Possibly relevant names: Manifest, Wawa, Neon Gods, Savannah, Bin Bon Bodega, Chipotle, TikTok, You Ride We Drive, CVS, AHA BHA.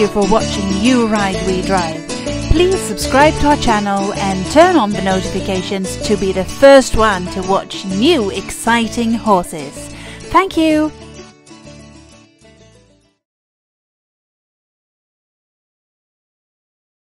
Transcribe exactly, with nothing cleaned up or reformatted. you for watching You Ride We Drive. Please subscribe to our channel and turn on the notifications to be the first one to watch new exciting horses. Thank you.